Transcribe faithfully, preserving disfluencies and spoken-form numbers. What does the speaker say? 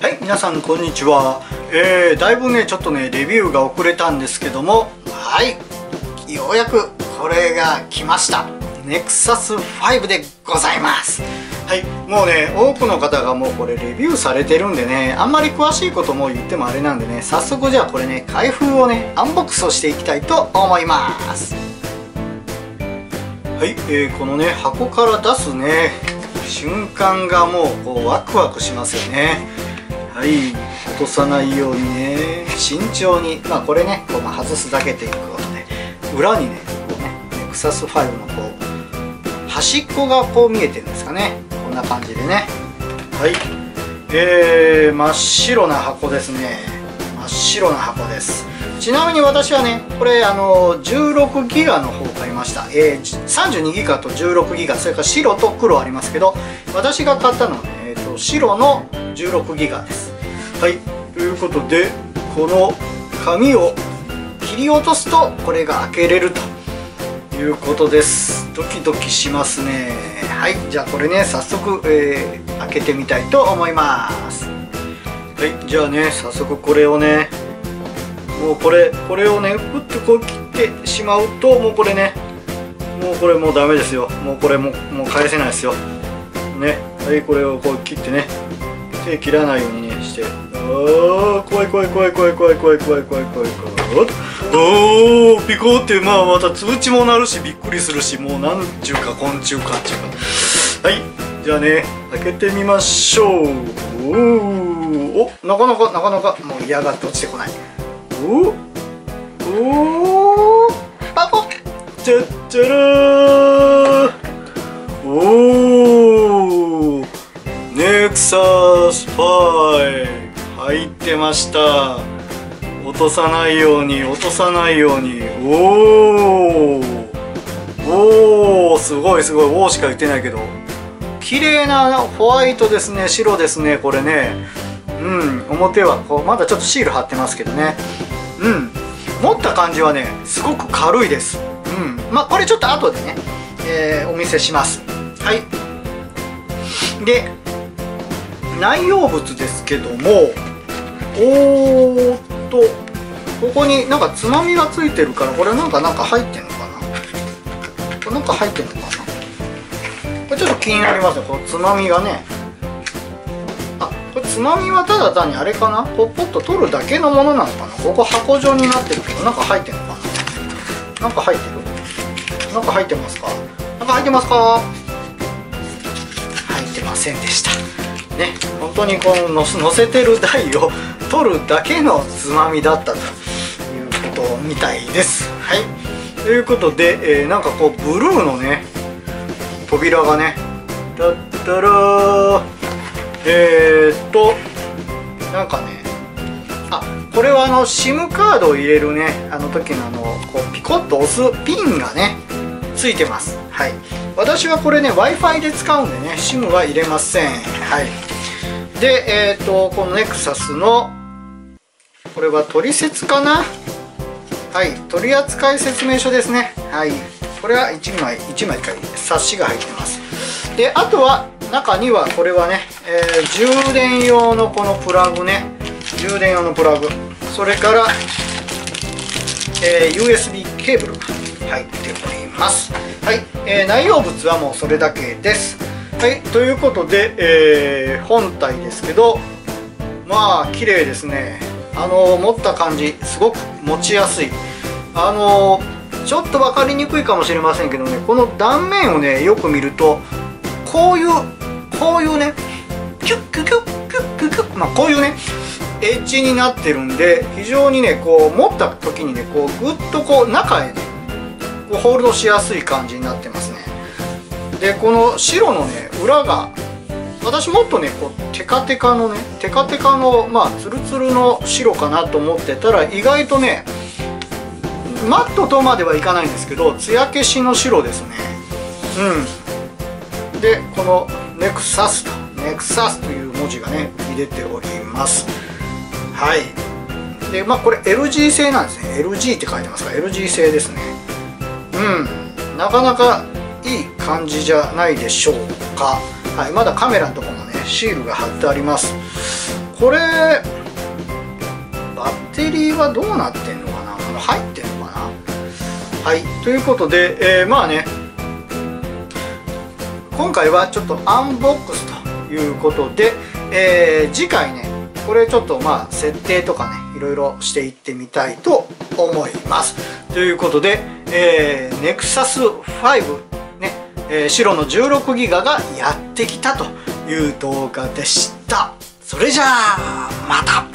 はい、皆さんこんにちは。えー、だいぶねちょっとねレビューが遅れたんですけども、はい、ようやくこれが来ました。ネクサスファイブでございます。はい、もうね多くの方がもうこれレビューされてるんでね、あんまり詳しいことも言ってもあれなんでね、早速じゃあこれね開封をねアンボックスをしていきたいと思います。はい、えー、このね箱から出すね瞬間がも う, こうワクワクしますよね。はい、落とさないようにね慎重に、まあこれねこう外すだけということで、裏にねネクサスファイブのこう端っこがこう見えてるんですかね、こんな感じでね。はい、えー、真っ白な箱ですね。真っ白な箱です。ちなみに私はねこれあのじゅうろくギガの方を買いました。えー、さんじゅうにギガとじゅうろくギガ、それから白と黒ありますけど、私が買ったのは、ねえー、と白のじゅうろくギガです。はい、ということでこの紙を切り落とすとこれが開けれるということです。ドキドキしますね。はい、じゃあこれね早速、えー、開けてみたいと思います。はい、じゃあね早速これをね、もうこれこれをねふっとこう切ってしまうと、もうこれねもうこれもうダメですよ。もうこれももう返せないですよね。はい、これをこう切ってね、手切らないようにねして、ああ怖い怖い怖い怖い怖い怖い怖い怖い怖い怖い、おーピコーって、まあまた通知も鳴るしびっくりするし、もうなんちゅうかこんちゅうかっちゅうか。はい、じゃあね開けてみましょう。おお、なかなかなかなかもう嫌がって落ちてこない。おおパコッ、チャッチャラー、おーネクサスファイブ入ってました。落とさないように落とさないように。おーおー、すごいすごい、おーしか言ってないけど綺麗なホワイトですね、白ですねこれね。うん、表はこうまだちょっとシール貼ってますけどね。うん、持った感じはねすごく軽いです。うん、まあこれちょっと後でね、えー、お見せします。はい、で内容物ですけども、おーっとここになんかつまみがついてるから、これなんかなんか入ってんのかな、これなんか入ってんのかな、これちょっと気になりますね、このつまみがね。つまみはただ単にあれかな、こうポッと取るだけのものなのかな。ここ箱状になってるけどなんか入ってるのかな、なんか入ってる、なんか入ってますか、なんか入ってますか。入ってませんでしたね。本当にこの載せてる台を取るだけのつまみだったということみたいです。はい、ということで、えー、なんかこうブルーのね扉がね、だったらーえーっとなんかね、あ、これはあの SIM カードを入れるねあの時のあのこうピコッと押すピンがねついてます。はい、私はこれね ワイファイ で使うんでね SIM は入れません。はい、でえーっとこの ネクサス のこれは取説かな、はい、取扱説明書ですね。はい、これはいちまいいちまいか冊子が入ってます。であとは中にはこれはね、えー、充電用のこのプラグね、充電用のプラグ、それから、えー、ユーエスビー ケーブルが入っております。はい、えー、内容物はもうそれだけです。はい、ということで、えー、本体ですけど、まあ綺麗ですね。あのー、持った感じすごく持ちやすい。あのー、ちょっと分かりにくいかもしれませんけどね、この断面をねよく見るとこういうこういうねキュッキュッキュッキュッキュッキュッ、まあ、こういうねエッジになってるんで、非常にねこう持った時にねこうグッとこう中へねこうホールドしやすい感じになってますね。でこの白のね裏が、私もっとねこうテカテカのねテカテカのまあツルツルの白かなと思ってたら、意外とねマットとまではいかないんですけど艶消しの白ですね。うんで、このネクサスとネクサスという文字がね出ております。はい、でまあこれ エルジー 製なんですね。 エルジー って書いてますから エルジー 製ですね。うん、なかなかいい感じじゃないでしょうか。はい、まだカメラのところもねシールが貼ってあります。これバッテリーはどうなってんのかな、これ入ってんのかな。はい、ということで、えー、まあね、今回はちょっとアンボックスということで、えー、次回ねこれちょっとまあ設定とかねいろいろしていってみたいと思います。ということで、えー、ネクサスファイブ、ねえー、白の じゅうろくギガバイト がやってきたという動画でした。それじゃあまた。